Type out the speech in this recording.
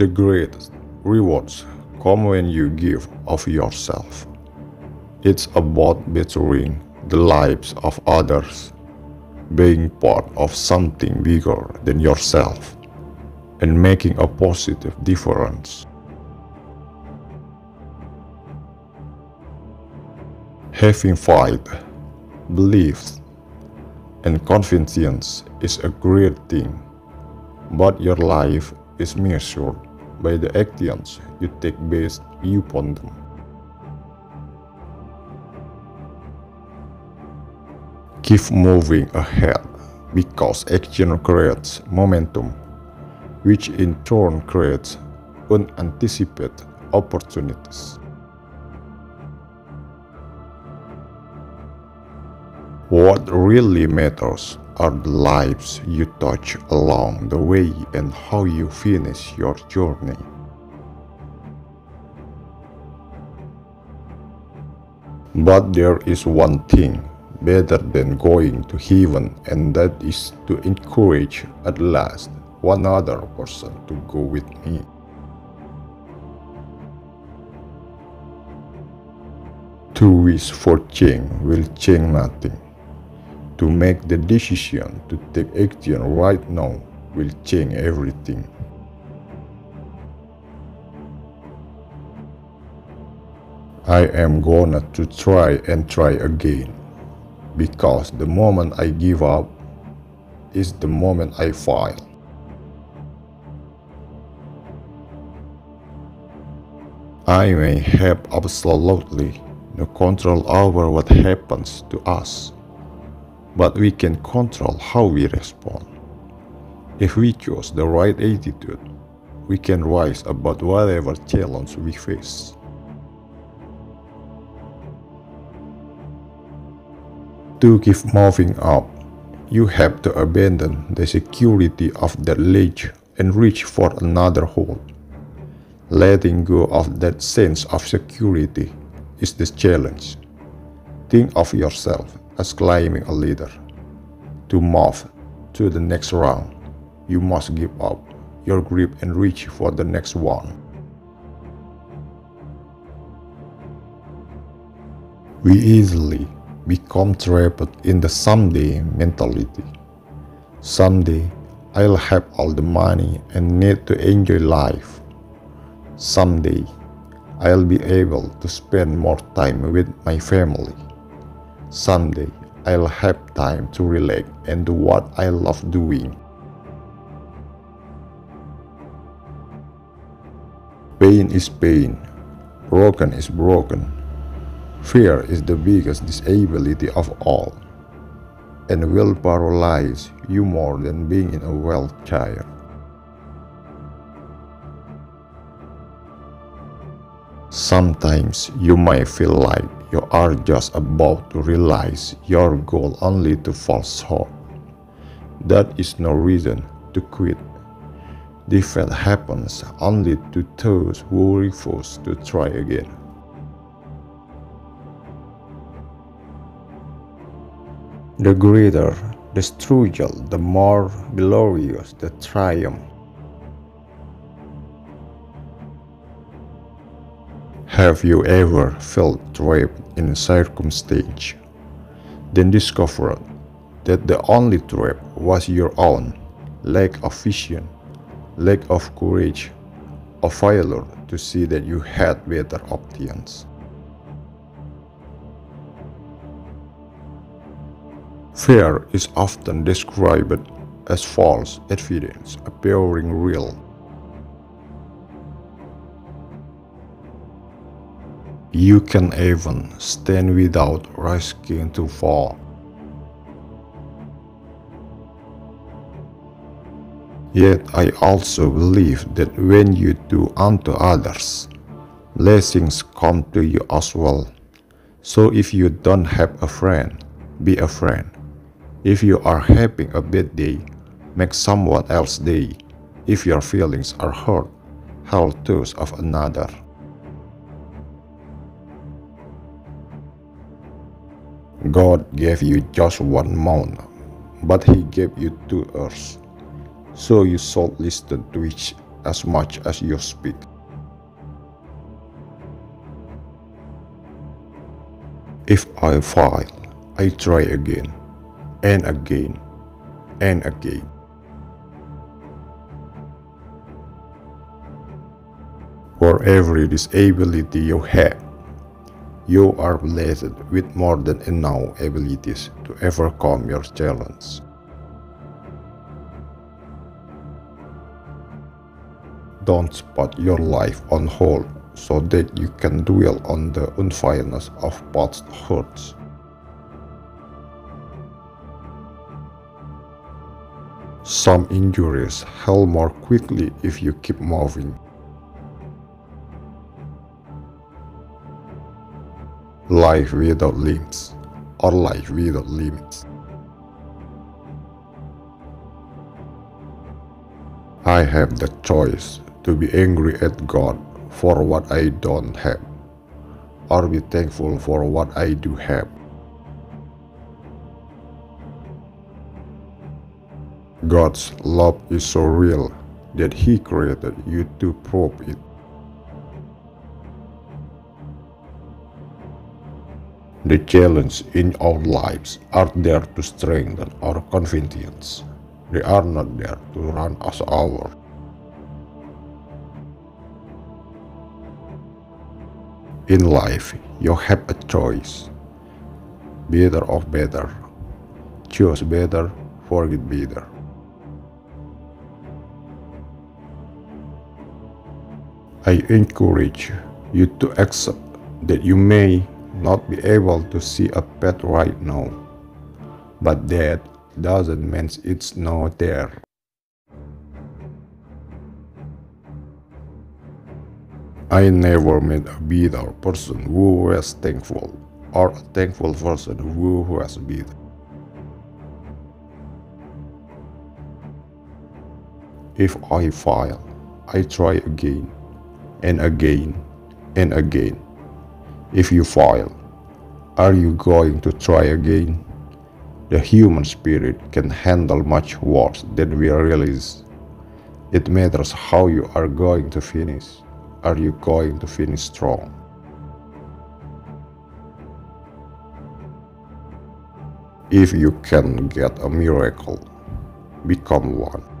The greatest rewards come when you give of yourself. It's about bettering the lives of others, being part of something bigger than yourself, and making a positive difference. Having faith, beliefs, and confidence is a great thing, but your life is measured by the actions you take based upon them. Keep moving ahead, because action creates momentum, which in turn creates unanticipated opportunities. What really matters are the lives you touch along the way and how you finish your journey. But there is one thing better than going to heaven, and that is to encourage at last one other person to go with me. To wish for change will change nothing. To make the decision to take action right now will change everything. I am gonna to try and try again, because the moment I give up is the moment I fail. I may have absolutely no control over what happens to us, but we can control how we respond. If we choose the right attitude, we can rise above whatever challenge we face. To keep moving up, you have to abandon the security of that ledge and reach for another hole. Letting go of that sense of security is the challenge. Think of yourself as climbing a ladder. To move to the next round, you must give up your grip and reach for the next one. We easily become trapped in the someday mentality. Someday I'll have all the money and need to enjoy life. Someday I'll be able to spend more time with my family. Someday, I'll have time to relax and do what I love doing. Pain is pain. Broken is broken. Fear is the biggest disability of all, and will paralyze you more than being in a wheelchair. Sometimes you might feel like you are just about to realize your goal only to fall short. That is no reason to quit. Defeat happens only to those who refuse to try again. The greater the struggle, the more glorious the triumph. Have you ever felt trapped in a circumstance, then discovered that the only trap was your own lack of vision, lack of courage, or failure to see that you had better options? Fear is often described as false evidence appearing real. You can even stand without risking to fall. Yet I also believe that when you do unto others, blessings come to you as well. So if you don't have a friend, be a friend. If you are having a bad day, make someone else's day. If your feelings are hurt, help those of another. God gave you just one mouth, but He gave you two ears, so you should listen to each as much as you speak. If I fail, I try again, and again, and again. For every disability you have, you are blessed with more than enough abilities to overcome your challenge. Don't put your life on hold so that you can dwell on the unfairness of past hurts. Some injuries heal more quickly if you keep moving. Life without limbs, or life without limits. I have the choice to be angry at God for what I don't have, or be thankful for what I do have. God's love is so real that He created you to prove it. The challenges in our lives are there to strengthen our confidence. They are not there to run us over. In life, you have a choice. Better of better. Choose better, forget better. I encourage you to accept that you may not be able to see a path right now, but that doesn't mean it's not there. I never met a bitter person who was thankful, or a thankful person who was bitter. If I fail, I try again, and again, and again. If you fail, are you going to try again? The human spirit can handle much worse than we realize. It matters how you are going to finish. Are you going to finish strong? If you can get a miracle, become one.